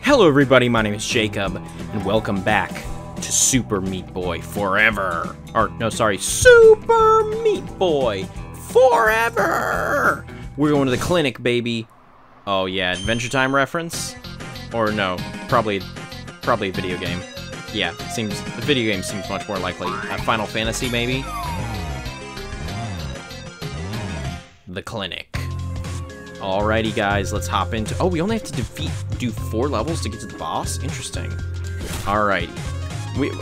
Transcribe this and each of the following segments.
Hello everybody, my name is Jacob, and welcome back to Super Meat Boy Forever. Or, no, sorry, Super Meat Boy Forever! We're going to the clinic, baby. Oh yeah, Adventure Time reference? Or no, probably a video game. Yeah, seems the video game seems much more likely. Final Fantasy, maybe? The clinic. Alrighty, guys, let's hop into... Oh, we only have to do 4 levels to get to the boss? Interesting. Alright.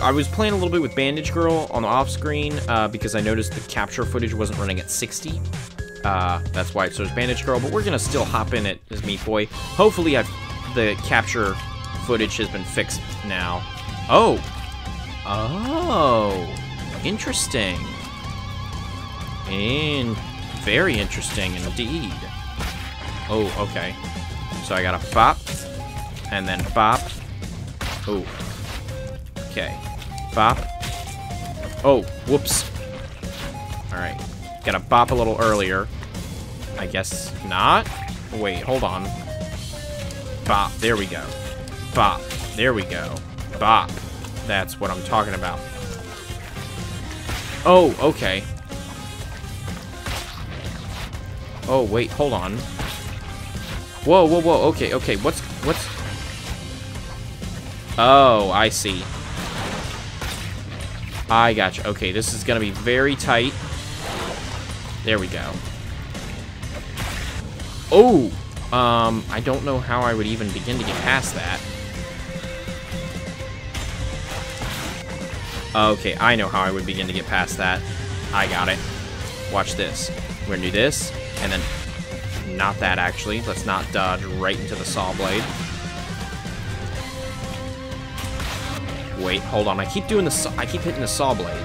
I was playing a little bit with Bandage Girl on the off-screen because I noticed the capture footage wasn't running at 60. That's why it says Bandage Girl, but we're going to still hop in it as Meat Boy. Hopefully, the capture footage has been fixed now. Oh! Oh! Interesting. And very interesting indeed. Oh, okay. So I gotta bop, and then bop. Oh. Okay. Bop. Oh, whoops. Alright. Gotta bop a little earlier. I guess not? Wait, hold on. Bop. There we go. Bop. There we go. Bop. That's what I'm talking about. Oh, okay. Oh, wait, hold on. Whoa, whoa, whoa, okay, okay, what's... Oh, I see. I gotcha. Okay, this is gonna be very tight. There we go. Oh! I don't know how I would even begin to get past that. Okay, I know how I would begin to get past that. I got it. Watch this. We're gonna do this, and then... Not that, actually. Let's not dodge right into the saw blade. Wait, hold on. I keep hitting the saw blade.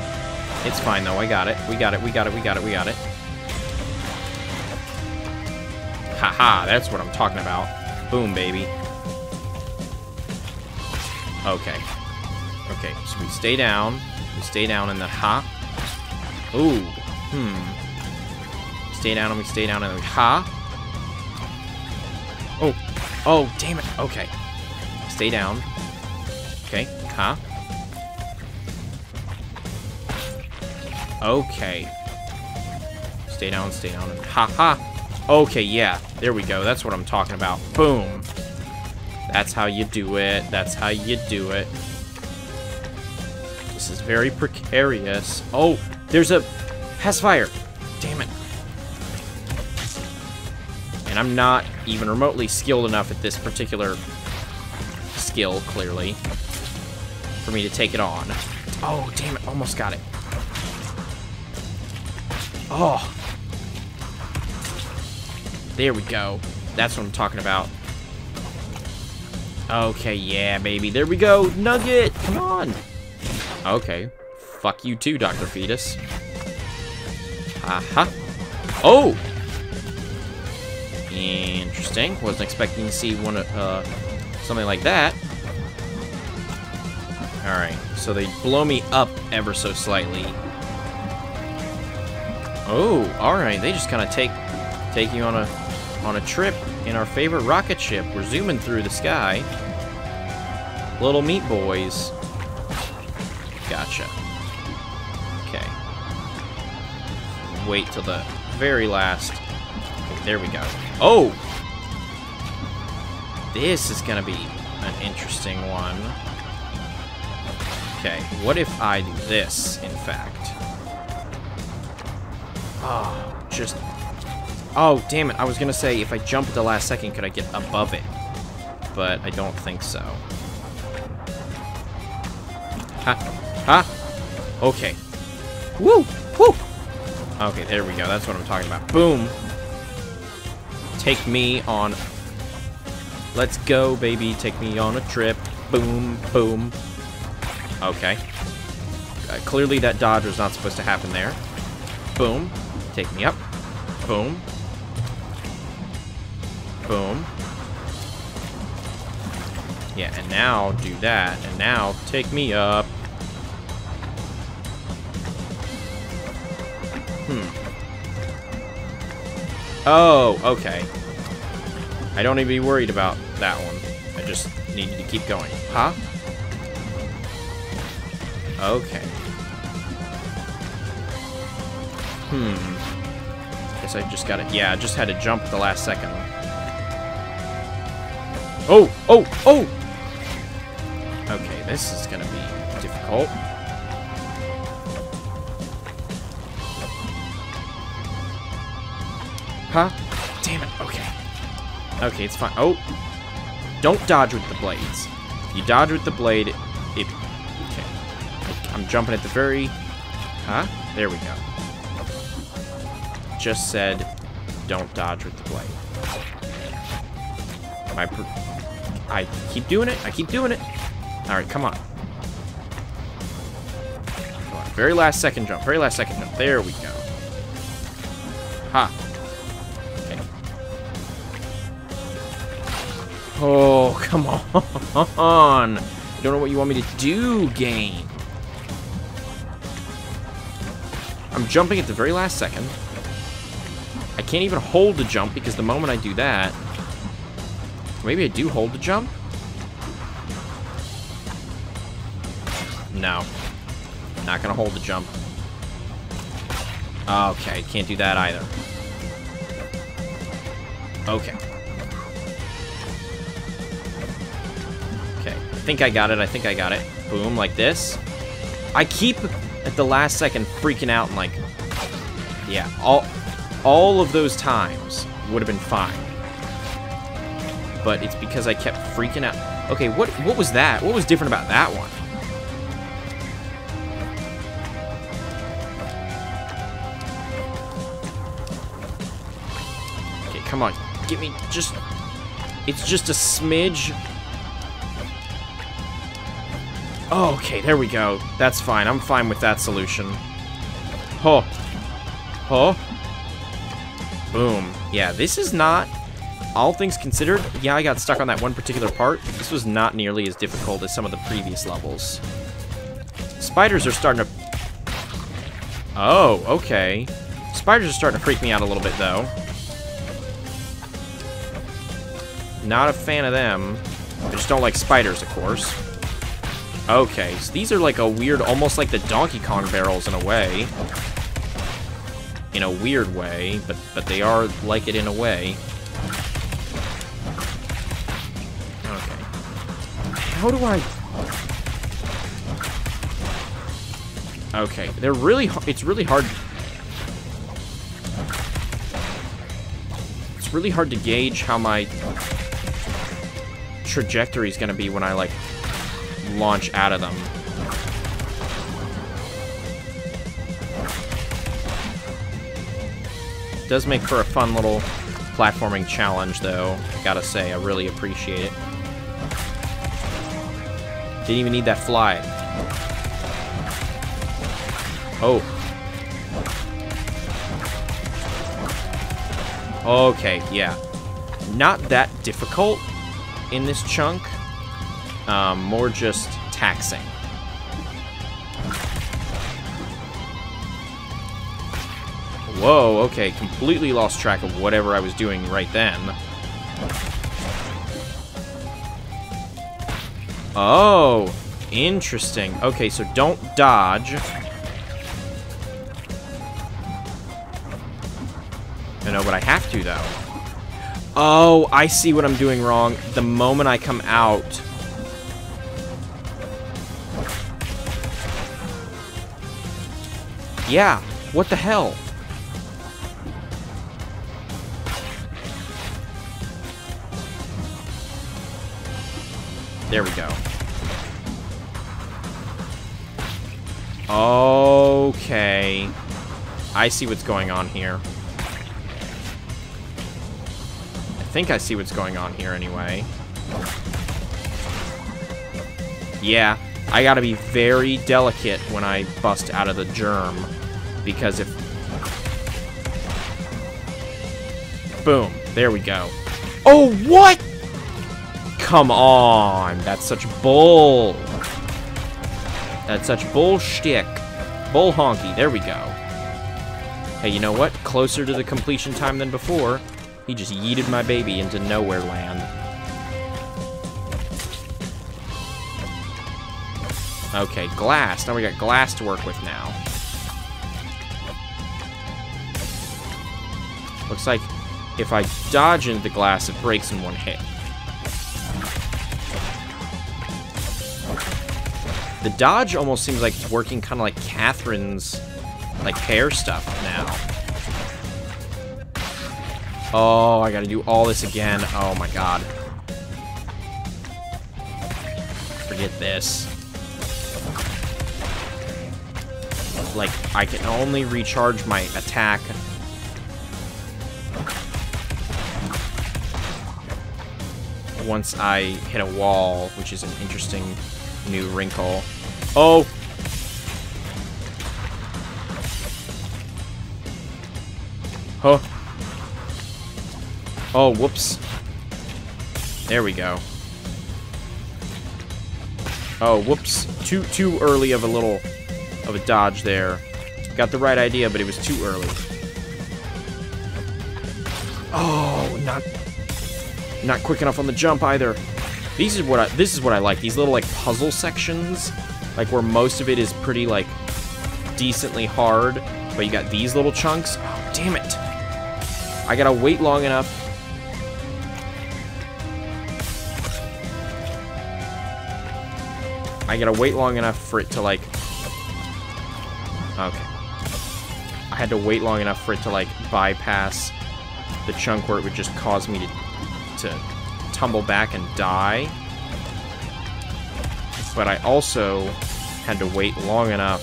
It's fine, though. I got it. We got it. We got it. We got it. We got it. Haha, that's what I'm talking about. Boom, baby. Okay. Okay, so we stay down. We stay down and then hop. Ooh. Stay down and we stay down and we hop. Oh, oh, damn it. Okay. Stay down. Okay, huh? Okay. Stay down, and ha ha. Okay, yeah, there we go. That's what I'm talking about. Boom. That's how you do it. That's how you do it. This is very precarious. Oh, there's a... Has fire. Damn it. And I'm not even remotely skilled enough at this particular skill, clearly, for me to take it on. Oh, damn it. Almost got it. Oh. There we go. That's what I'm talking about. Okay, yeah, baby. There we go. Nugget, come on. Okay. Fuck you too, Dr. Fetus. Aha. Oh! Interesting. Wasn't expecting to see one something like that. All right, so they blow me up ever so slightly. Oh, all right. They just kind of take you on a trip in our favorite rocket ship. We're zooming through the sky. Little Meat Boys. Gotcha. Okay. Wait till the very last. There we go. Oh! This is gonna be an interesting one. Okay, what if I do this, in fact? Oh, just... Oh, damn it, I was gonna say, if I jump at the last second, could I get above it? But I don't think so. Ha! Ha! Okay. Woo! Woo! Okay, there we go, that's what I'm talking about. Boom! Take me on... Let's go, baby. Take me on a trip. Boom, boom. Okay. Clearly that dodge was not supposed to happen there. Boom. Take me up. Boom. Boom. Yeah, and now do that. And now take me up. Oh, okay. I don't even be worried about that one. I just needed to keep going. Huh? Okay. Hmm. Guess I just got it. Yeah, I just had to jump the last second. Oh! Oh! Oh! Okay, this is gonna be difficult. Huh? Damn it. Okay. Okay, it's fine. Oh. Don't dodge with the blades. You dodge with the blade, it... Okay. I'm jumping at the very... Huh? There we go. Just said, don't dodge with the blade. I keep doing it. I keep doing it. Alright, come on. Come on. Very last second jump. Very last second jump. There we go. Ha. Huh. Oh, come on. I don't know what you want me to do, game. I'm jumping at the very last second. I can't even hold the jump because the moment I do that... Maybe I do hold the jump? No. Not gonna hold the jump. Okay, can't do that either. Okay. I think I got it. I think I got it. Boom, like this. I keep, at the last second, freaking out and like... Yeah, all of those times would have been fine. But it's because I kept freaking out. Okay, what was that? What was different about that one? Okay, come on. Get me just... It's just a smidge... Oh, okay, there we go. That's fine. I'm fine with that solution. Huh. Huh. Boom. Yeah, this is not, all things considered, yeah, I got stuck on that one particular part. This was not nearly as difficult as some of the previous levels. Spiders are starting to... Oh, okay. Spiders are starting to freak me out a little bit, though. Not a fan of them. I just don't like spiders, of course. Okay, so these are like a weird, almost like the Donkey Kong barrels in a way. In a weird way, but they are like it in a way. Okay. How do I... Okay, they're really... It's really hard... It's really hard to gauge how my trajectory is going to be when I, like... launch out of them. It does make for a fun little platforming challenge, though. I gotta say, I really appreciate it. Didn't even need that fly. Oh. Okay, yeah. Not that difficult in this chunk. More just taxing. Whoa, okay, completely lost track of whatever I was doing right then. Oh, interesting. Okay, so don't dodge. I know, but I have to, though. Oh, I see what I'm doing wrong. The moment I come out... Yeah, what the hell? There we go. Okay. I see what's going on here. I think I see what's going on here anyway. Yeah, I gotta be very delicate when I bust out of the germ. Because if... Boom. There we go. Oh, what? Come on. That's such bull. That's such bull shtick. Bull honky. There we go. Hey, you know what? Closer to the completion time than before. He just yeeted my baby into nowhere land. Okay, glass. Now we got glass to work with now. Looks like if I dodge into the glass, it breaks in one hit. The dodge almost seems like it's working kind of like Catherine's, like, hair stuff now. Oh, I gotta do all this again. Oh my god. Forget this. Like, I can only recharge my attack. Once I hit a wall, which is an interesting new wrinkle. Oh! Huh. Oh, whoops. There we go. Oh, whoops. Too early of a little... of a dodge there. Got the right idea, but it was too early. Oh, not quick enough on the jump either. This is what I like. These little, like, puzzle sections, like where most of it is pretty, like, decently hard, but you got these little chunks. Oh, damn it. I gotta wait long enough. For it to, like... Okay. I had to wait long enough for it to, like, bypass the chunk where it would just cause me to tumble back and die. But I also had to wait long enough,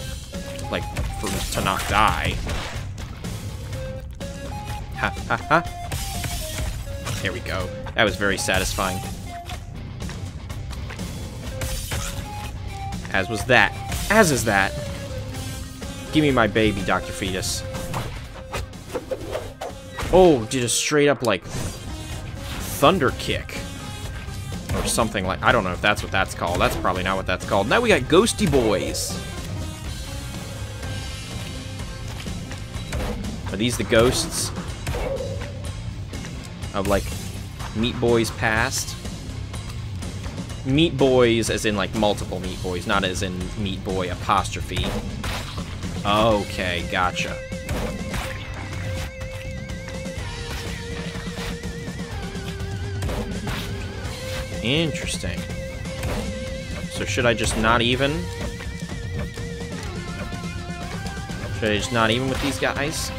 like, for it to not die. Ha, ha, ha. There we go. That was very satisfying. As was that. As is that. Give me my baby, Dr. Fetus. Oh, did a straight up, like, thunder kick. Or something like, I don't know if that's what that's called. That's probably not what that's called. Now we got Ghosty Boys. Are these the ghosts of, like, Meat Boy's past? Meat Boys as in, like, multiple Meat Boys, not as in Meat Boy apostrophe. Okay, gotcha. Interesting. So should I just not even? Should I just not even with these guys?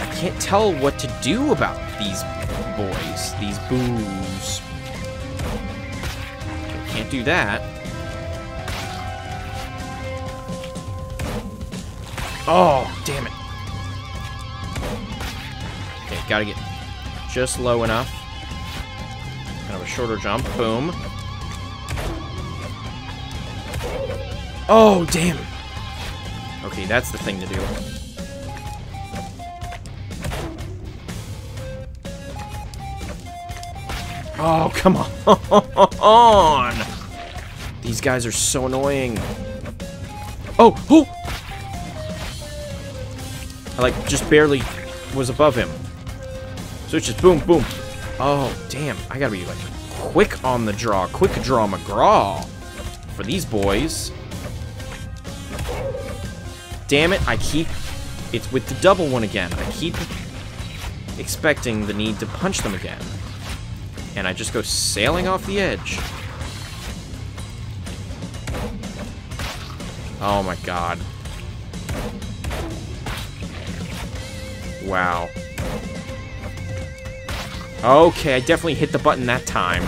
I can't tell what to do about these boys, these boos. Can't do that. Oh, damn it. Okay, gotta get just low enough. Kind of a shorter jump. Boom. Oh, damn. Okay, that's the thing to do. Oh, come on. These guys are so annoying. Oh, oh. I, like, just barely was above him. So it's just boom, boom. Oh, damn. I gotta be, like, quick on the draw. Quick draw McGraw for these boys. Damn it, I keep... It's with the double one again. I keep expecting the need to punch them again. And I just go sailing off the edge. Oh, my God. Wow. Okay, I definitely hit the button that time.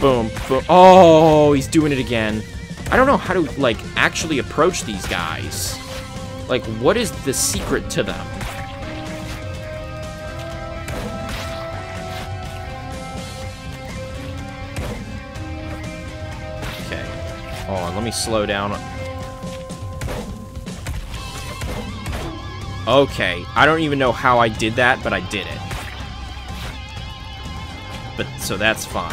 Boom, boom. Oh, he's doing it again. I don't know how to, like, actually approach these guys. Like, what is the secret to them? Okay. Hold on, let me slow down. Okay, I don't even know how I did that, but I did it. But, so that's fine.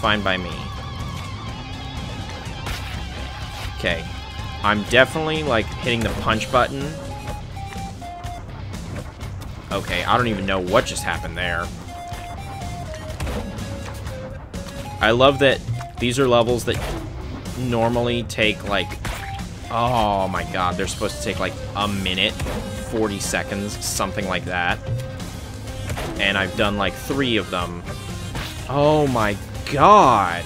Fine by me. Okay. I'm definitely, like, hitting the punch button. Okay, I don't even know what just happened there. I love that these are levels that normally take, like... Oh, my God. They're supposed to take, like, a minute, 40 seconds, something like that. And I've done, like, 3 of them. Oh, my God.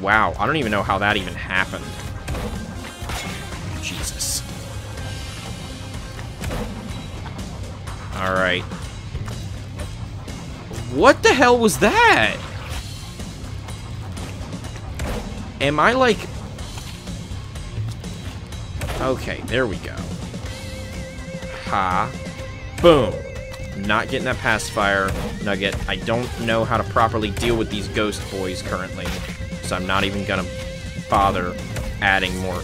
Wow. I don't even know how that even happened. Jesus. All right. What the hell was that? Am I, like... Okay, there we go. Ha. Boom. Not getting that pacifier, Nugget. I don't know how to properly deal with these ghost boys currently, so I'm not even gonna bother adding more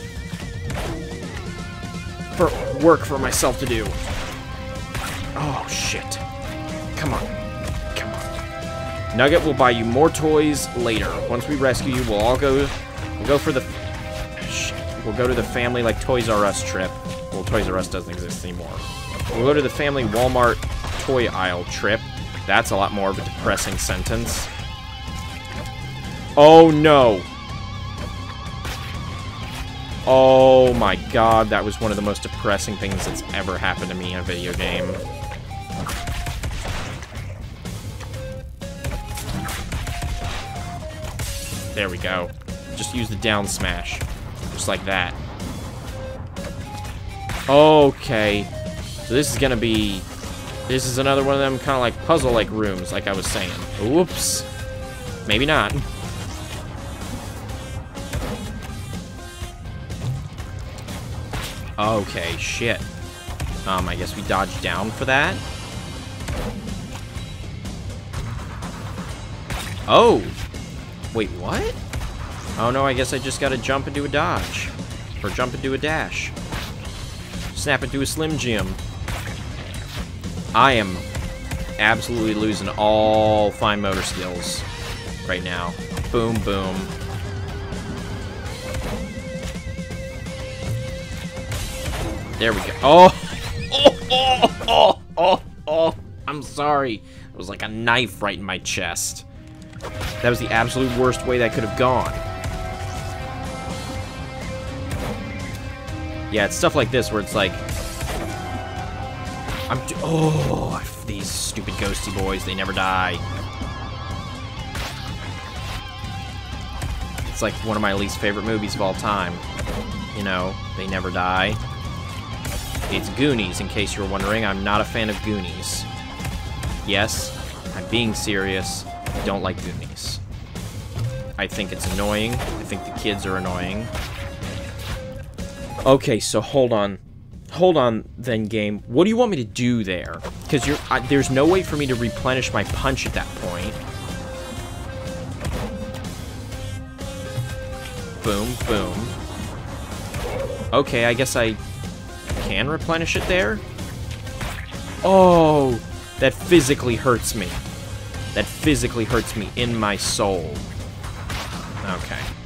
for work for myself to do. Oh, shit. Come on. Come on. Nugget will buy you more toys later. Once we rescue you, we'll all go... We'll go for the... Shit. We'll go to the family, like, Toys R Us trip. Well, Toys R Us doesn't exist anymore. We'll go to the family Walmart toy aisle trip. That's a lot more of a depressing sentence. Oh, no. Oh, my God. That was one of the most depressing things that's ever happened to me in a video game. There we go. Just use the down smash. Just like that. Okay. So this is gonna be... This is another one of them kind of like puzzle-like rooms, like I was saying. Whoops. Maybe not. Okay, shit. I guess we dodged down for that. Oh! Wait, what? Oh no, I guess I just gotta jump and do a dodge. Or jump and do a dash. Snap into a Slim Jim. I am absolutely losing all fine motor skills right now. Boom, boom. There we go. Oh! Oh, oh, oh, oh, oh. I'm sorry. It was like a knife right in my chest. That was the absolute worst way that could have gone. Yeah, it's stuff like this where it's like... Oh, these stupid ghosty boys, they never die. It's like one of my least favorite movies of all time. You know, they never die. It's Goonies, in case you were wondering. I'm not a fan of Goonies. Yes, I'm being serious. I don't like Goonies. I think it's annoying. I think the kids are annoying. Okay, so hold on. Hold on, then, game. What do you want me to do there? Because there's no way for me to replenish my punch at that point. Boom, boom. Okay, I guess I can replenish it there. Oh, that physically hurts me. That physically hurts me in my soul. Okay,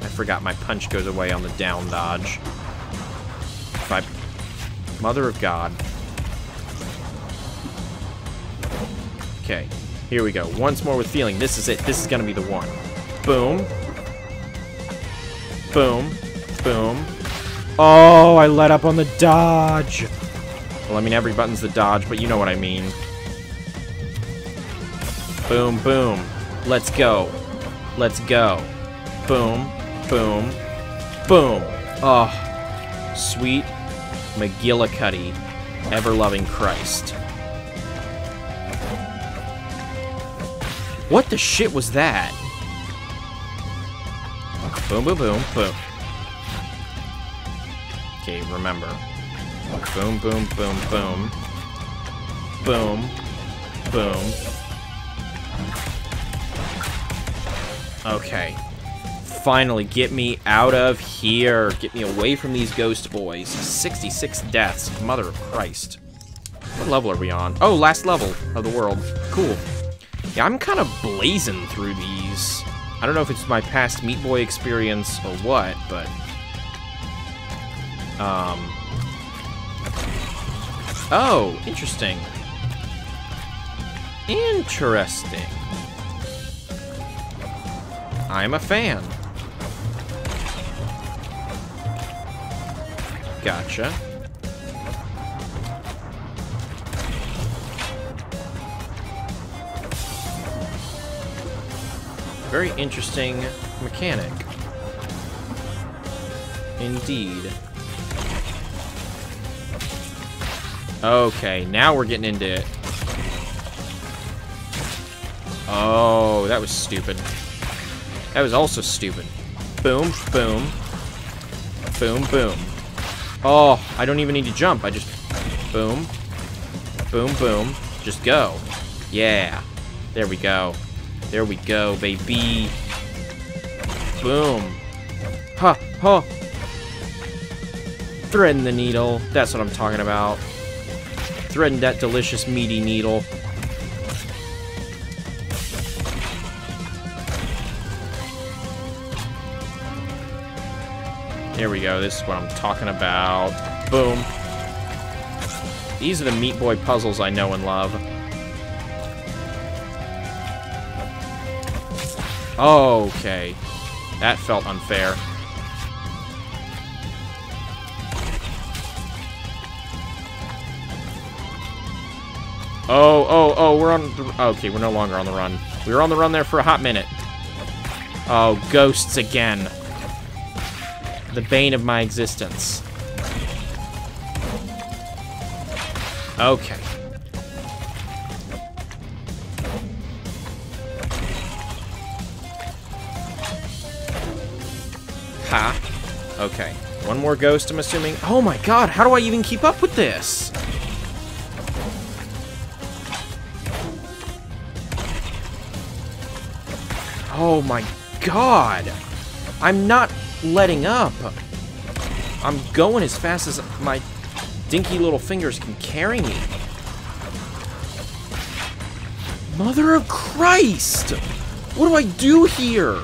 I forgot my punch goes away on the down dodge. Mother of God. Okay, here we go. Once more with feeling. This is it. This is gonna be the one. Boom. Boom. Boom. Oh, I let up on the dodge. Well, I mean, every button's the dodge, but you know what I mean. Boom, boom. Let's go. Let's go. Boom. Boom. Boom. Oh, sweet McGillicuddy, ever-loving Christ. What the shit was that? Boom, boom, boom, boom. Okay, remember. Boom, boom, boom, boom. Boom. Boom. Okay. Finally, get me out of here. Get me away from these ghost boys. 66 deaths. Mother of Christ. What level are we on? Oh, last level of the world. Cool. Yeah, I'm kind of blazing through these. I don't know if it's my past Meat Boy experience or what, but Oh, interesting. Interesting. I'm a fan. Gotcha. Very interesting mechanic. Indeed. Okay, now we're getting into it. Oh, that was stupid. That was also stupid. Boom, boom. Boom, boom. Oh, I don't even need to jump. I just... Boom. Boom, boom. Just go. Yeah. There we go. There we go, baby. Boom. Ha, ha. Threading the needle. That's what I'm talking about. Threading that delicious meaty needle. There we go, this is what I'm talking about. Boom. These are the Meat Boy puzzles I know and love. Okay. That felt unfair. Oh, we're on the... Okay, we're no longer on the run. We were on the run there for a hot minute. Oh, ghosts again. The bane of my existence. Okay. Ha. Okay. One more ghost, I'm assuming. Oh my god, how do I even keep up with this? Oh my god. I'm not letting up. I'm going as fast as my dinky little fingers can carry me. Mother of Christ! What do I do here?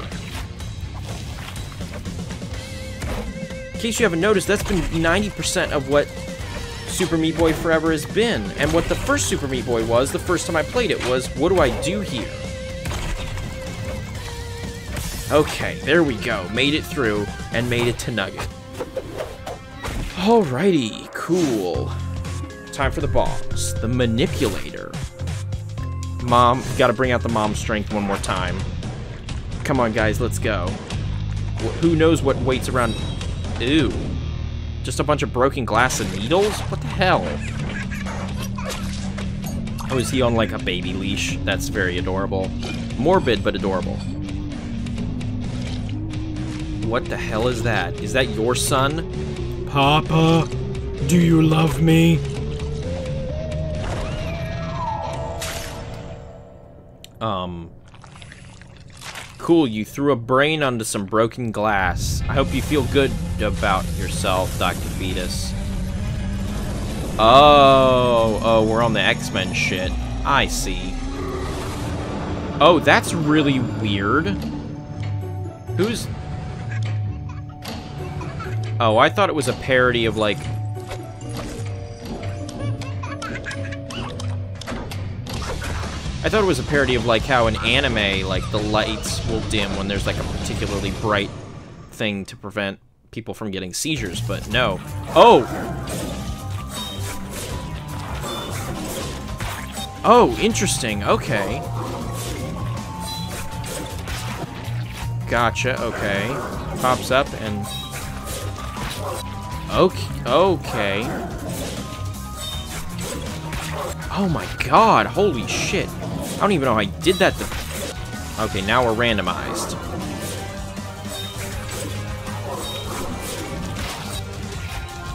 In case you haven't noticed, that's been 90% of what Super Meat Boy Forever has been. And what the first Super Meat Boy was, the first time I played it, was, what do I do here? Okay, there we go. Made it through and made it to Nugget. Alrighty, cool. Time for the boss, the manipulator. Mom, gotta bring out the mom strength one more time. Come on, guys, let's go. Who knows what waits around? Ew. Just a bunch of broken glass and needles? What the hell? Oh, is he on like a baby leash? That's very adorable. Morbid, but adorable. What the hell is that? Is that your son? Papa, do you love me? Cool, you threw a brain onto some broken glass. I hope you feel good about yourself, Dr. Fetus. Oh, we're on the X-Men shit. I see. Oh, that's really weird. Who's... Oh, I thought it was a parody of, like... I thought it was a parody of, like, how in anime, like, the lights will dim when there's, like, a particularly bright thing to prevent people from getting seizures, but no. Oh! Oh, interesting. Okay. Gotcha, okay. Pops up and... Okay. Oh my god, holy shit. I don't even know how I did that to... Okay, now we're randomized.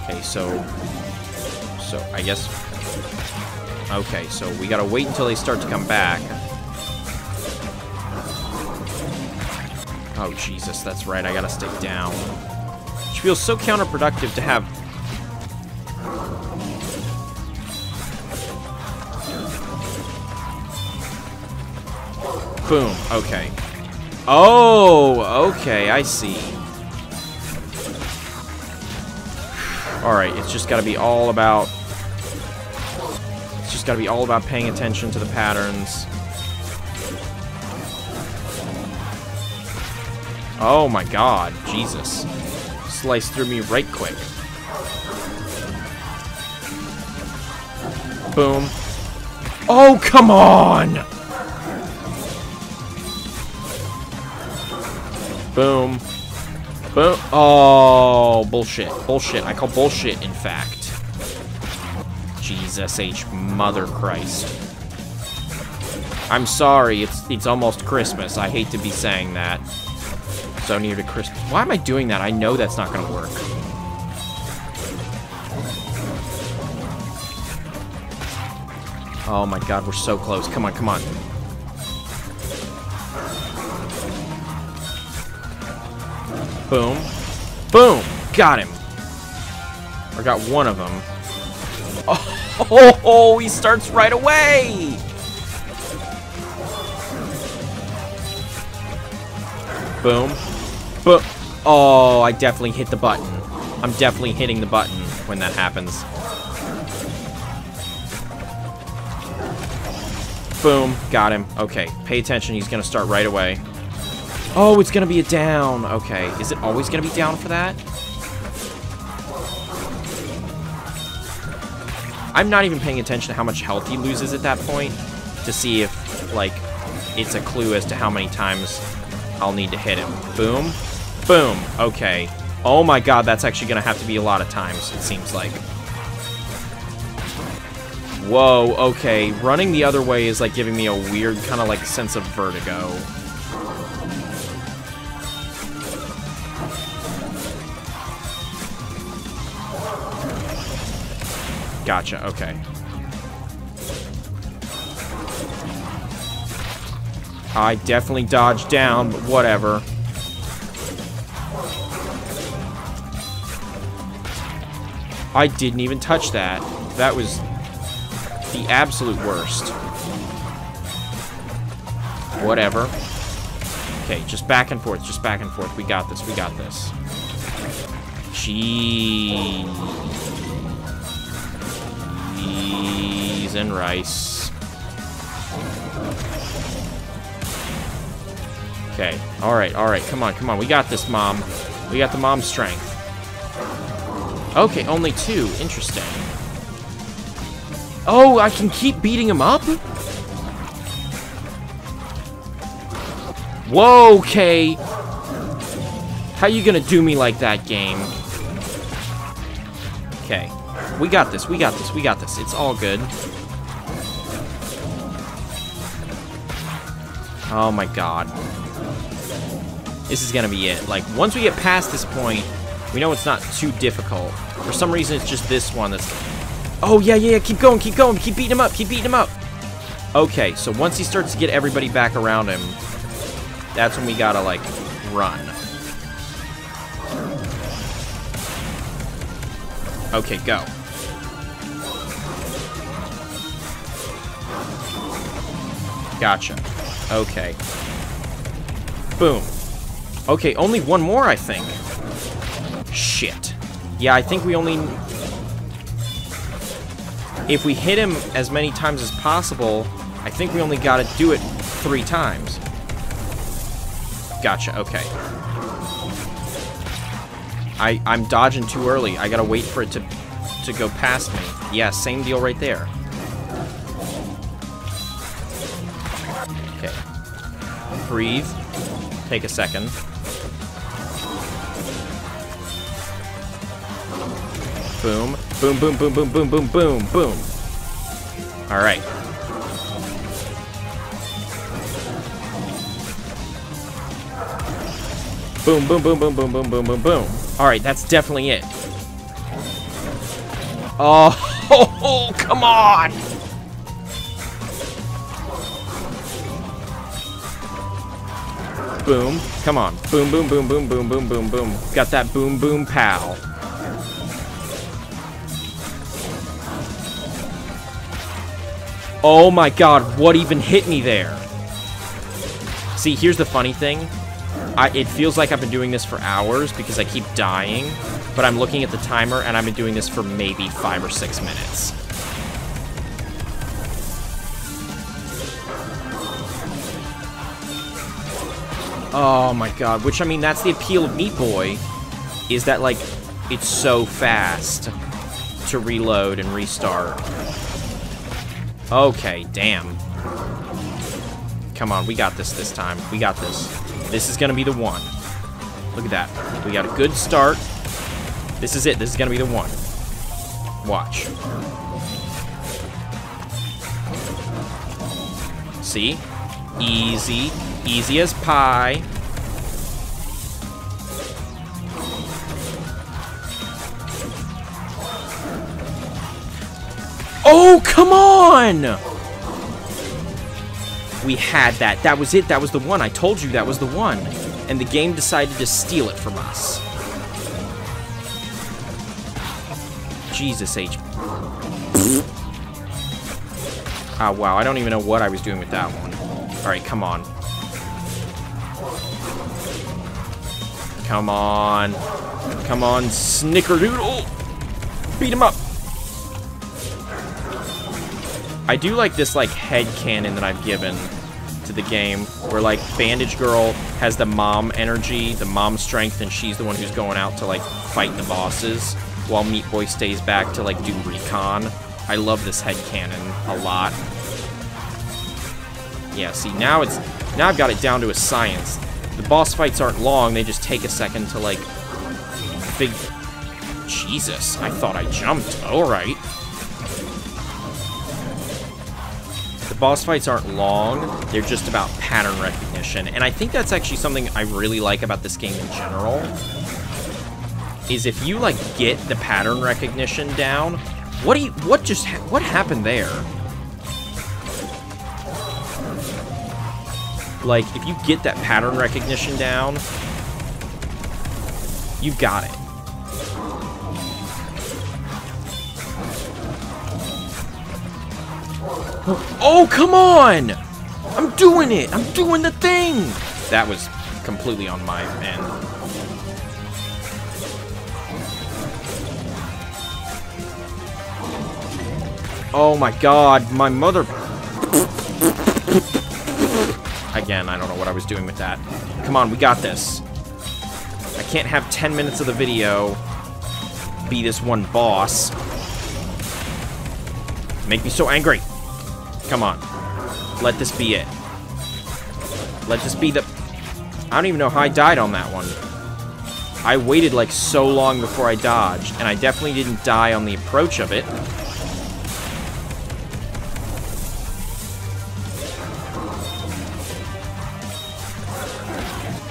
Okay, so I guess... Okay, so we gotta wait until they start to come back. Oh, Jesus, that's right, I gotta stay down. Which feels so counterproductive to have... Boom. Okay. Oh, okay, I see. Alright, it's just gotta be all about... It's just gotta be all about paying attention to the patterns. Oh my god, Jesus. Sliced through me right quick. Boom. Oh, come on! Boom. Boom. Oh, bullshit. Bullshit. I call bullshit, in fact. Jesus H. Mother Christ. I'm sorry. It's almost Christmas. I hate to be saying that. So near to Christmas. Why am I doing that? I know that's not gonna work. Oh my god, we're so close. Come on, come on. Boom. Boom! Got him. Or got one of them. Oh, he starts right away! Boom. Boom. Oh, I definitely hit the button. I'm definitely hitting the button when that happens. Boom. Got him. Okay. Pay attention. He's going to start right away. Oh, it's going to be a down. Okay. Is it always going to be down for that? I'm not even paying attention to how much health he loses at that point to see if, like, it's a clue as to how many times I'll need to hit him. Boom. Boom. Okay. Oh my god, that's actually going to have to be a lot of times, it seems like. Whoa, okay, running the other way is like giving me a weird kind of like sense of vertigo. Gotcha, okay. I definitely dodged down, but whatever. I didn't even touch that. That was... the absolute worst. Whatever. Okay, just back and forth, just back and forth. We got this, we got this. Cheese and rice. Okay, alright, come on, come on. We got this, Mom. We got the Mom strength. Okay, only two. Interesting. Oh, I can keep beating him up? Whoa, okay. How you gonna do me like that, game? Okay. We got this, we got this, we got this. It's all good. Oh my god. This is gonna be it. Like, once we get past this point, we know it's not too difficult. For some reason, it's just this one that's... Oh, yeah, keep going, keep beating him up, keep beating him up. Okay, so once he starts to get everybody back around him, that's when we gotta, like, run. Okay, go. Gotcha. Okay. Boom. Okay, only one more, I think. Shit. Yeah, I think we only... If we hit him as many times as possible, I think we only gotta do it 3 times. Gotcha, okay. I'm dodging too early. I gotta wait for it to go past me. Yeah, same deal right there. Okay. Breathe. Take a second. Boom. Boom, boom, boom, boom, boom, boom, boom, boom. All right. Boom, boom, boom, boom, boom, boom, boom, boom, boom. All right, that's definitely it. Oh, come on. Boom, come on. Boom, boom, boom, boom, boom, boom, boom, boom. Got that boom, boom, pal. Oh my god, what even hit me there? See, here's the funny thing. It feels like I've been doing this for hours because I keep dying. but I'm looking at the timer and I've been doing this for maybe 5 or 6 minutes. Oh my god, which I mean, that's the appeal of Meat Boy, is that like, it's so fast to reload and restart. Okay, damn. Come on, we got this time. We got this. This is gonna be the one. Look at that. We got a good start. This is it. This is gonna be the one. Watch. See? Easy. Easy as pie. Oh, come on! We had that. That was it. That was the one. I told you that was the one. And the game decided to steal it from us. Jesus H. Oh, wow. I don't even know what I was doing with that one. Alright, come on. Come on. Come on, snickerdoodle! Beat him up! I do like this, like, headcanon that I've given to the game, where, like, Bandage Girl has the mom energy, the mom strength, and she's the one who's going out to, like, fight the bosses, while Meat Boy stays back to, like, do recon. I love this headcanon a lot. Yeah, see, now I've got it down to a science. The boss fights aren't long, they just take a second to, like, figure. Jesus, I thought I jumped. Alright. The boss fights aren't long, they're just about pattern recognition. And I think that's actually something I really like about this game in general, is if you, like, get the pattern recognition down, what happened there? Like, if you get that pattern recognition down, you've got it. Oh, come on! I'm doing it! I'm doing the thing! That was completely on my end. Oh my god, my mother... Again, I don't know what I was doing with that. Come on, we got this. I can't have 10 minutes of the video be this one boss. Make me so angry. Come on. Let this be it. Let this be the... I don't even know how I died on that one. I waited like so long before I dodged, and I definitely didn't die on the approach of it.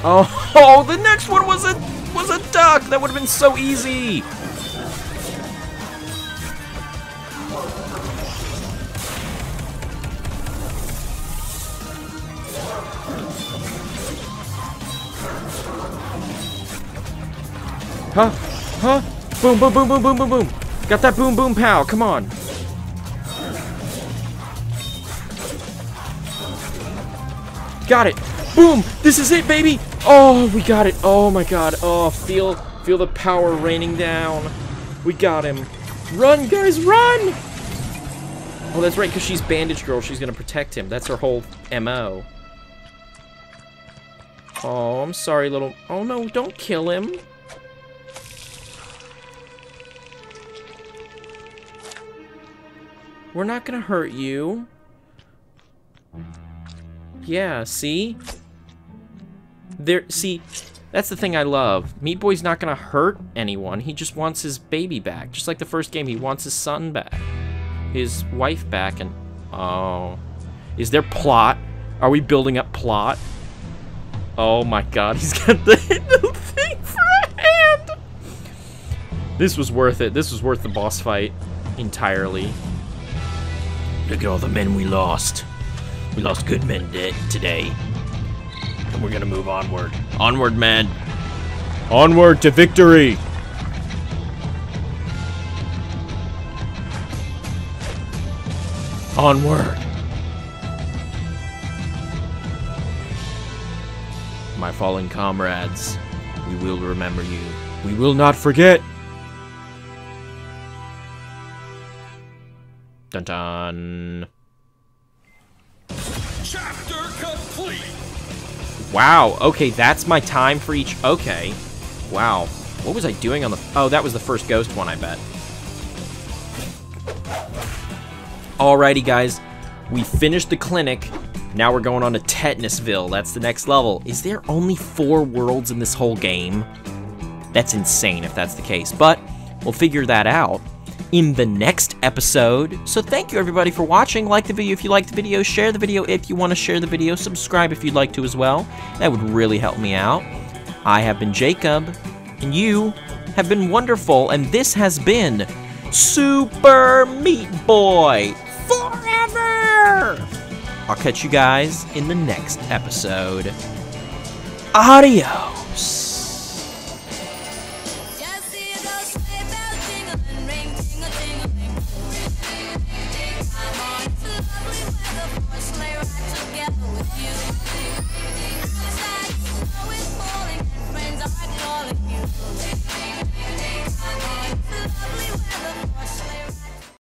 Oh, the next one was a duck! That would have been so easy! Huh? Huh? Boom, boom, boom, boom, boom, boom, boom. Got that boom, boom, pow. Come on. Got it. Boom. This is it, baby. Oh, we got it. Oh, my God. Oh, feel the power raining down. We got him. Run, guys, run. Oh, that's right, because she's Bandage Girl. She's going to protect him. That's her whole M.O. Oh, I'm sorry, little... Oh, no, don't kill him. We're not gonna hurt you. Yeah, see? See, that's the thing I love. Meat Boy's not gonna hurt anyone. He just wants his baby back. Just like the first game, he wants his son back. His wife back, and... Oh. Is there plot? Are we building up plot? Oh my god, he's got the thing for a hand! This was worth it. This was worth the boss fight entirely. Look at all the men we lost. We lost good men today. And we're gonna move onward. Onward, man. Onward to victory! Onward. My fallen comrades, we will remember you. We will not forget. Dun dun. Chapter complete. Wow. Okay, that's my time for each. Okay. Wow. What was I doing on the? Oh, that was the first ghost one, I bet. Alrighty, guys. We finished the clinic. Now we're going on to Tetanusville. That's the next level. Is there only 4 worlds in this whole game? That's insane if that's the case, but we'll figure that out in the next episode. So thank you everybody for watching. Like the video if you like the video, share the video if you want to share the video, subscribe if you'd like to as well. That would really help me out. I have been Jacob, and you have been wonderful, and this has been Super Meat Boy Forever! I'll catch you guys in the next episode. Adios!